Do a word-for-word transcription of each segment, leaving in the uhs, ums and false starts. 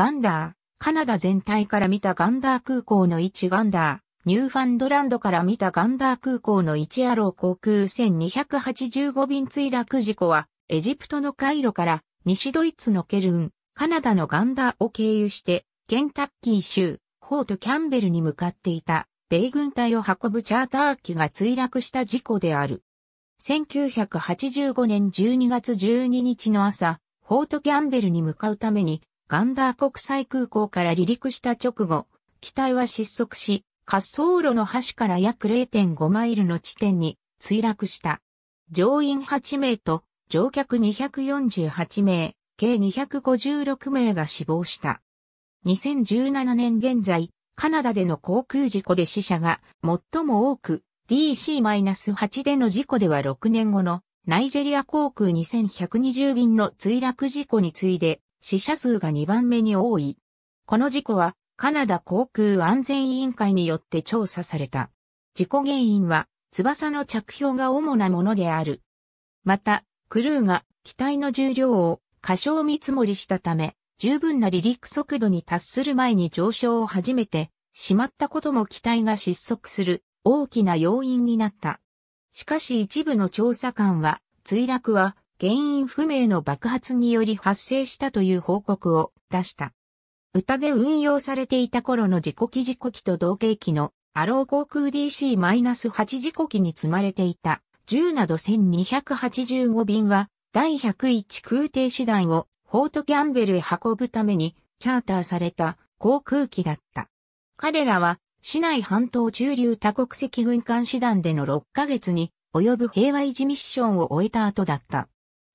ガンダー、カナダ全体から見たガンダー空港の位置ガンダー、ニューファンドランドから見たガンダー空港の位置アロー航空せんにひゃくはちじゅうご便墜落事故は、エジプトのカイロから、西ドイツのケルン、カナダのガンダーを経由して、ケンタッキー州、フォートキャンベルに向かっていた、米軍隊を運ぶチャーター機が墜落した事故である。せんきゅうひゃくはちじゅうごねんじゅうにがつじゅうににちの朝、フォートキャンベルに向かうために、ガンダー国際空港から離陸した直後、機体は失速し、滑走路の端から約 れいてんご マイルの地点に墜落した。乗員はちめいと乗客にひゃくよんじゅうはちめい、計にひゃくごじゅうろくめいが死亡した。にせんじゅうななねん現在、カナダでの航空事故で死者が最も多く、ディーシーはち での事故ではろくねんごのナイジェリア航空にせんひゃくにじゅう便の墜落事故に次いで死者数がにばんめに多い。この事故は、カナダ航空安全委員会によって調査された。事故原因は翼の着氷が主なものである。また、クルーが機体の重量を過小見積もりしたため、十分な離陸速度に達する前に上昇を始めてしまったことも機体が失速する大きな要因になった。しかし一部の調査官は、墜落は原因不明の爆発により発生したという報告を出した。歌で運用されていた頃の事故機事故機と同型機のアロー航空 ディーシーはち 事故機に積まれていたじゅうなどせんにひゃくはちじゅうご便はだいひゃくいち空挺師団をフォートキャンベルへ運ぶためにチャーターされた航空機だった。彼らはシナイ半島駐留多国籍軍艦師団でのろっかげつに及ぶ平和維持ミッションを終えた後だった。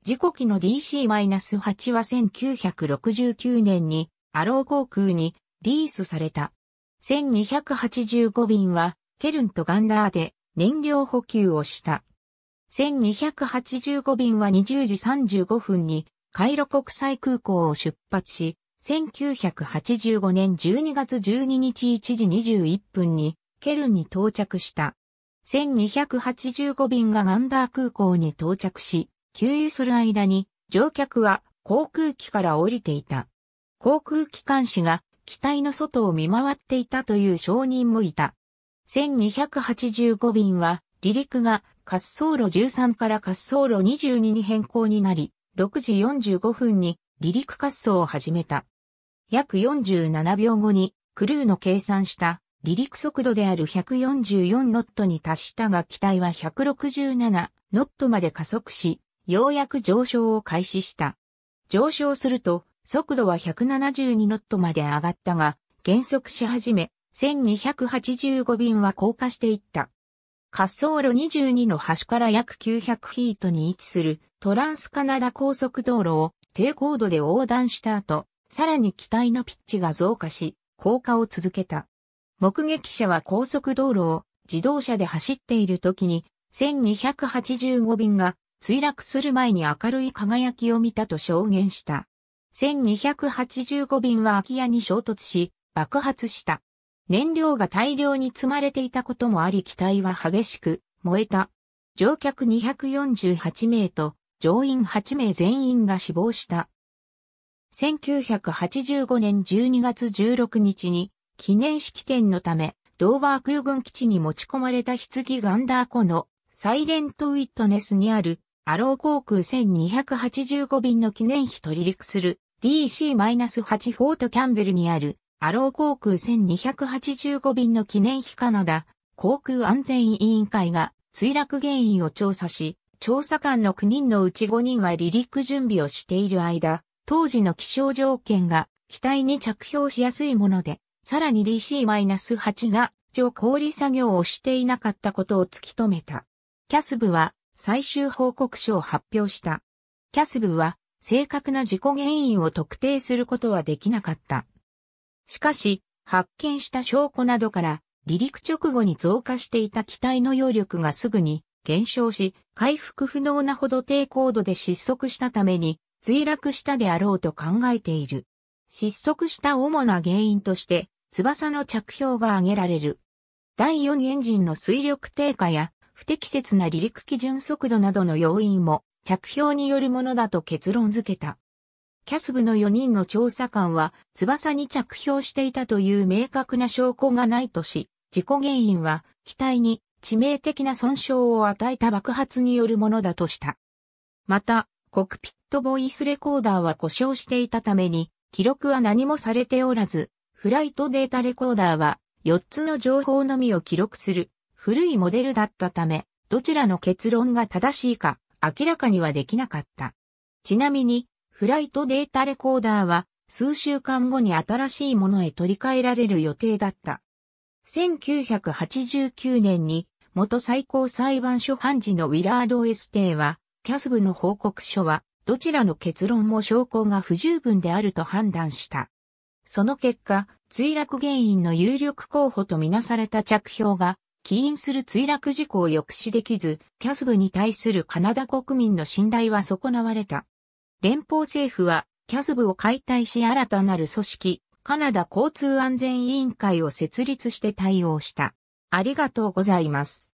事故機の ディーシーはち はせんきゅうひゃくろくじゅうきゅうねんにアロー航空にリースされた。せんにひゃくはちじゅうご便はケルンとガンダーで燃料補給をした。せんにひゃくはちじゅうご便はにじゅうじさんじゅうごふんにカイロ国際空港を出発し、せんきゅうひゃくはちじゅうごねんじゅうにがつじゅうににちいちじにじゅういっぷんにケルンに到着した。せんにひゃくはちじゅうご便がガンダー空港に到着し、給油する間に乗客は航空機から降りていた。航空機関士が機体の外を見回っていたという証人もいた。せんにひゃくはちじゅうご便は離陸が滑走路じゅうさんから滑走路にじゅうにに変更になり、ろくじよんじゅうごふんに離陸滑走を始めた。約よんじゅうななびょうごにクルーの計算した離陸速度であるひゃくよんじゅうよんノットに達したが機体はひゃくろくじゅうななノットまで加速し、ようやく上昇を開始した。上昇すると、速度はひゃくななじゅうにノットまで上がったが、減速し始め、せんにひゃくはちじゅうご便は降下していった。滑走路にじゅうにの端から約きゅうひゃくフィートに位置するトランスカナダ高速道路を低高度で横断した後、さらに機体のピッチが増加し、降下を続けた。目撃者は高速道路を自動車で走っている時に、せんにひゃくはちじゅうご便が墜落する前に明るい輝きを見たと証言した。せんにひゃくはちじゅうご便は空き家に衝突し、爆発した。燃料が大量に積まれていたこともあり機体は激しく燃えた。乗客にひゃくよんじゅうはちめいと乗員はちめい全員が死亡した。せんきゅうひゃくはちじゅうごねんじゅうにがつじゅうろくにちに記念式典のためドーバー空軍基地に持ち込まれた棺ガンダー湖のサイレントウィットネスにあるアロー航空せんにひゃくはちじゅうご便の記念碑と離陸するディーシーはち フォートキャンベルにあるアロー航空せんにひゃくはちじゅうご便の記念碑カナダ航空安全委員会が墜落原因を調査し、調査官のきゅうにんのうちごにんは離陸準備をしている間、当時の気象条件が機体に着氷しやすいもので、さらに ディーシーはち が上氷作業をしていなかったことを突き止めた。キャスブは最終報告書を発表した。キャスブは正確な事故原因を特定することはできなかった。しかし、発見した証拠などから、離陸直後に増加していた機体の揚力がすぐに減少し、回復不能なほど低高度で失速したために、墜落したであろうと考えている。失速した主な原因として、翼の着氷が挙げられる。だいよんエンジンの推力低下や、不適切な離陸基準速度などの要因も着氷によるものだと結論付けた。キャス部のよにんの調査官は翼に着氷していたという明確な証拠がないとし、事故原因は機体に致命的な損傷を与えた爆発によるものだとした。また、コクピットボイスレコーダーは故障していたために、記録は何もされておらず、フライトデータレコーダーはよっつの情報のみを記録する古いモデルだったため、どちらの結論が正しいか明らかにはできなかった。ちなみに、フライトデータレコーダーは数週間後に新しいものへ取り替えられる予定だった。せんきゅうひゃくはちじゅうきゅうねんに元最高裁判所判事のウィラード・エステイは、キャス部の報告書はどちらの結論も証拠が不十分であると判断した。その結果、墜落原因の有力候補とみなされた着氷が起因する墜落事故を抑止できず、キャス部に対するカナダ国民の信頼は損なわれた。連邦政府はキャス部を解体し新たなる組織、カナダ交通安全委員会を設立して対応した。ありがとうございます。